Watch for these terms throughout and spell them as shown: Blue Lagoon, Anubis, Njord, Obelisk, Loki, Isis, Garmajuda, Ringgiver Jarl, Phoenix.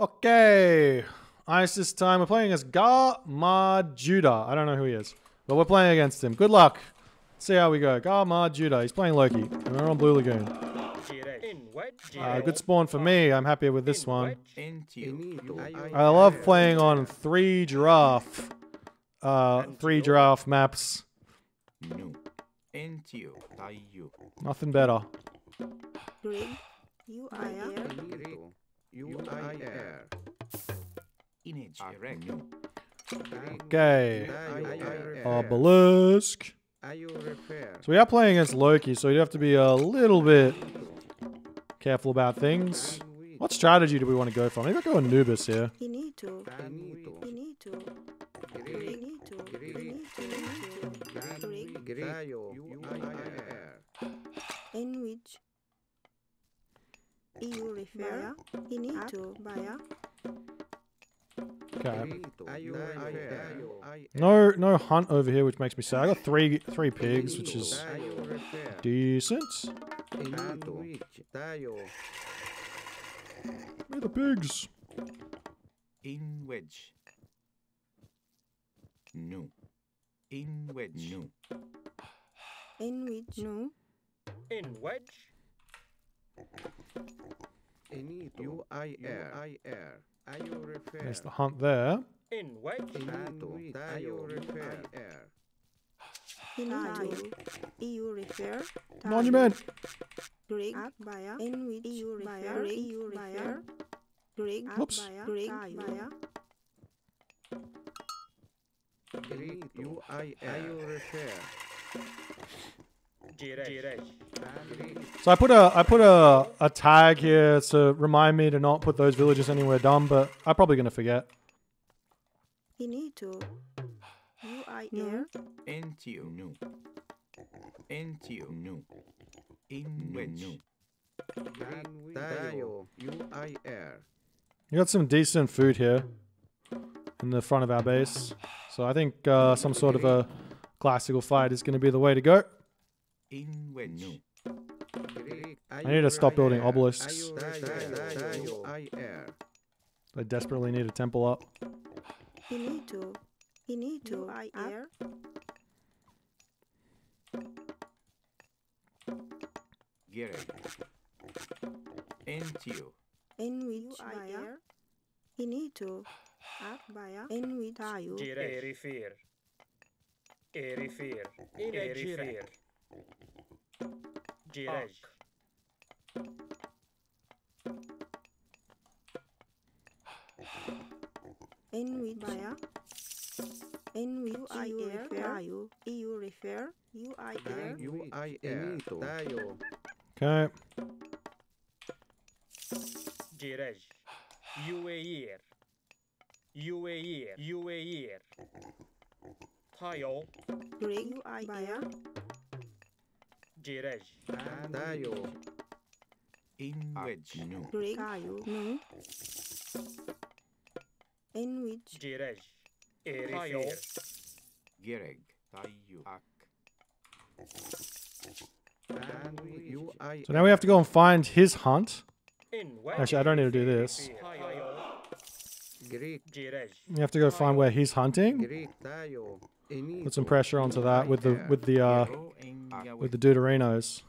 Okay, Isis time. We're playing as Garmajuda. I don't know who he is, but we're playing against him. Good luck. Let's see how we go. Garmajuda. He's playing Loki. And we're on Blue Lagoon. Good spawn for me. I'm happy with this one. I love playing on three giraffe maps. Nothing better. Okay. Obelisk. So we are playing against Loki, so you have to be a little bit careful about things. What strategy do we want to go for? Maybe I'll go Anubis here. Okay. No hunt over here, which makes me sad. I got three pigs, which is decent. Where are the pigs? In wedge. No. In wedge. No. In wedge. No. In wedge. There's the hunt there. Monument. Whoops. So I put a tag here to remind me to not put those villagers anywhere dumb, but I'm probably gonna forget. You need to. You got some decent food here in the front of our base, so I think some sort of a classical fight is gonna be the way to go. In which. I need to stop building obelisks. I desperately need a temple up. In which. Okay. So now we have to go and find his hunt. Actually, I don't need to do this. You have to go find where he's hunting. Put some pressure onto that with the Deuterinos.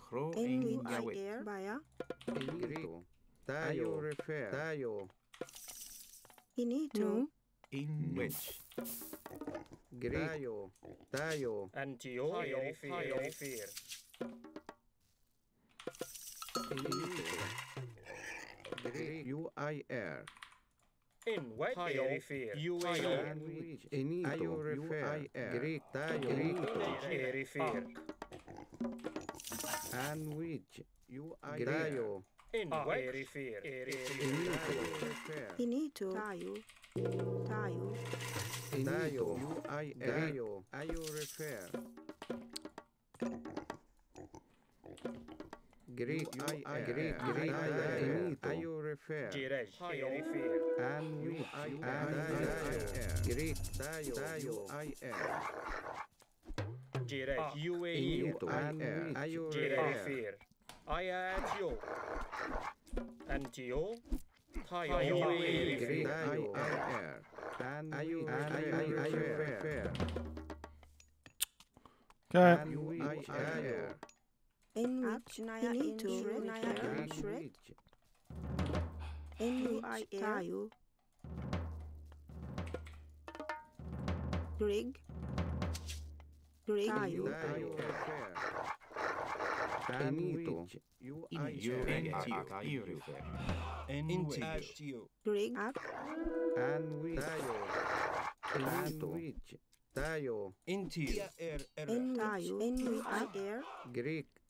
Okay. Okay.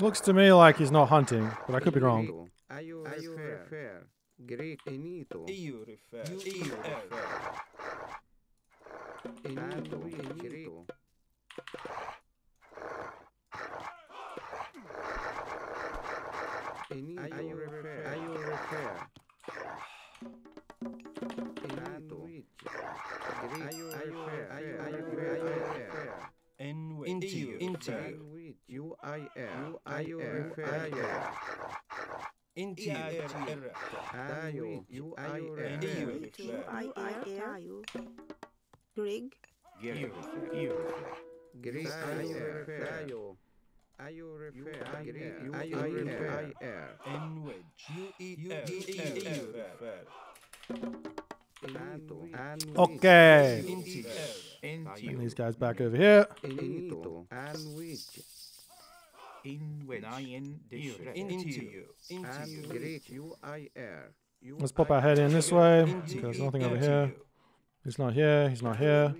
Looks to me like he's not hunting, but I could be wrong. Okay. And these guys back over here. Let's pop our head in this way. There's nothing over here. He's not here. He's not here.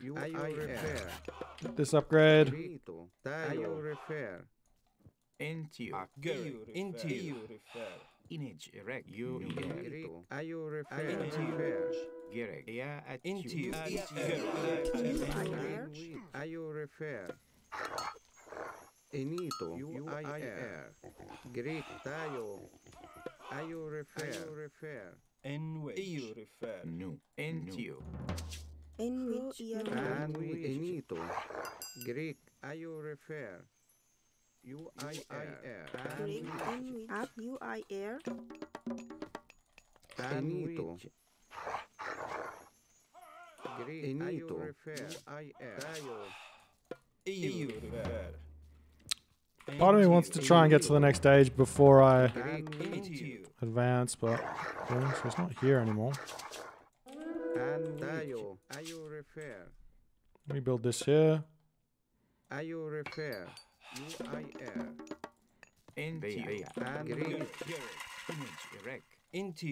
Get this upgrade. Part of me wants to try and get to the next stage before I advance, but yeah, so it's not here anymore. Let me build this here. Into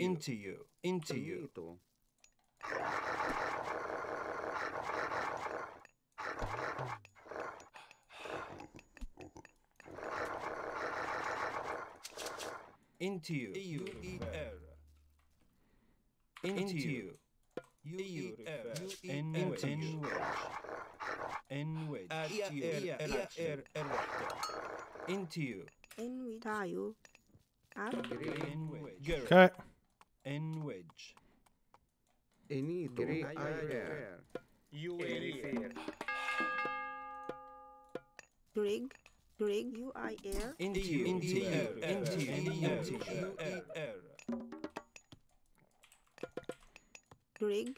you. Greg, UIR. Into you. Greg,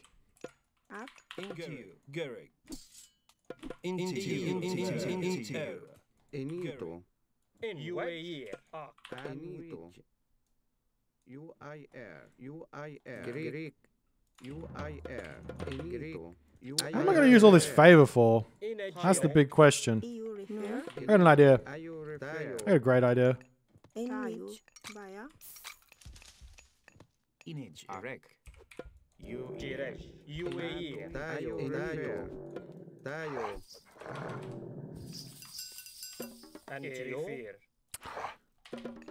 up. Into you. Greg. Into you. Enito. What am I going to use all this favor for? That's the big question. I got an idea. I got a great idea.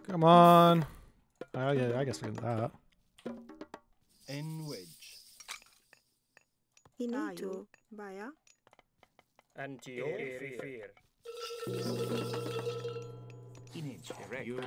Come on. Yeah, I guess we can do that. Into Baya and fear. Into you.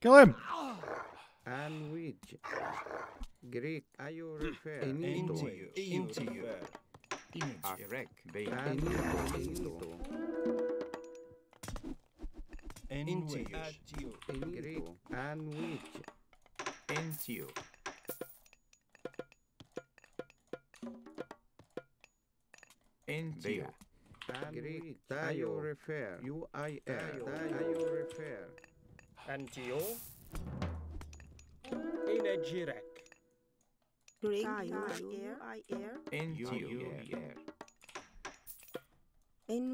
Kill him. And which Greek are you referring into you? Into you. Into Greek, refer. UIR. Antio. In a Jirek. Greek, UIR. In which I refer. Into you. Enito. I refer. Tayu.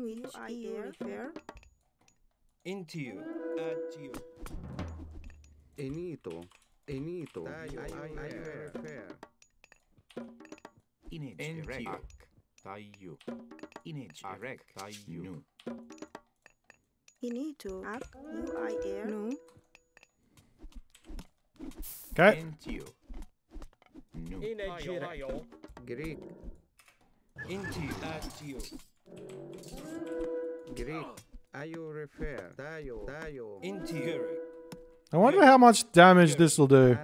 Tayu. Inito. UIR. No. Okay. Into. No. Greek. Into. I wonder how much damage this will do.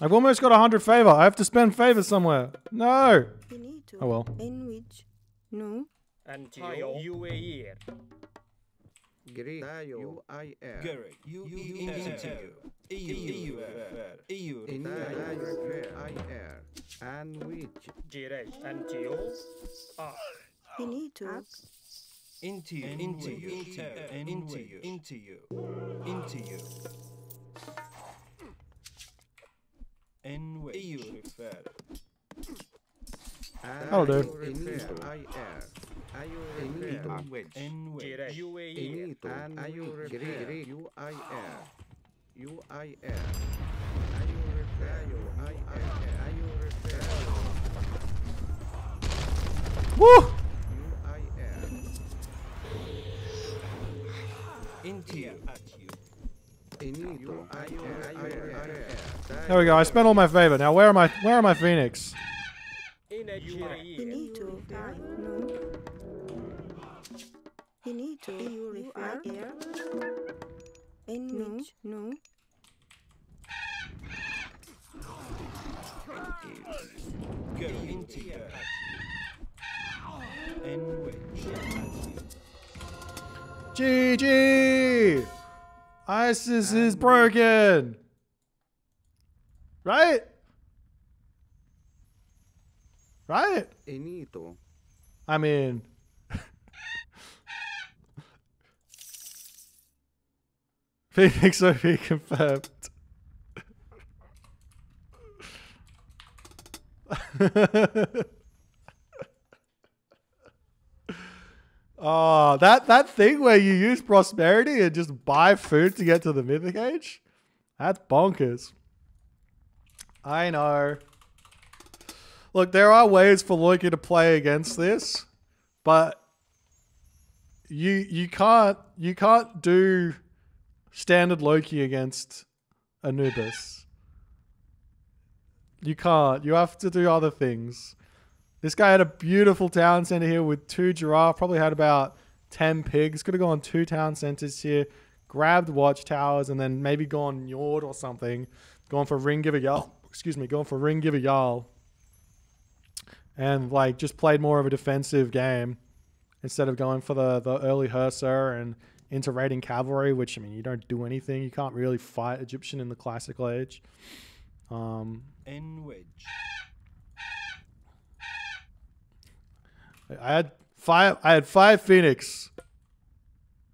I've almost got 100 favor. I have to spend favor somewhere. No. Oh well. No. There we go. I spent all my favor. Now where am I Phoenix? No. GG! Isis is broken! Right? I mean... Phoenix OP confirmed. Oh, that thing where you use prosperity and just buy food to get to the mythic age? That's bonkers. I know. Look, there are ways for Loki to play against this, but you can't do standard Loki against Anubis. You can't. You have to do other things. This guy had a beautiful town center here with 2 giraffes, probably had about 10 pigs. Could have gone 2 town centers here, grabbed watchtowers, and then maybe gone Njord or something. Going for Ringgiver Jarl. Excuse me, going for Ringgiver Jarl. And like just played more of a defensive game instead of going for the early Hursar and into raiding cavalry, which I mean you don't do anything. You can't really fight Egyptian in the classical age. I had five Phoenix.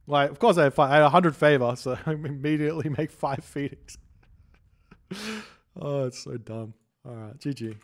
Like, of course I had 5. I had 100 favor, so I immediately make 5 Phoenix. Oh, it's so dumb. All right, GG.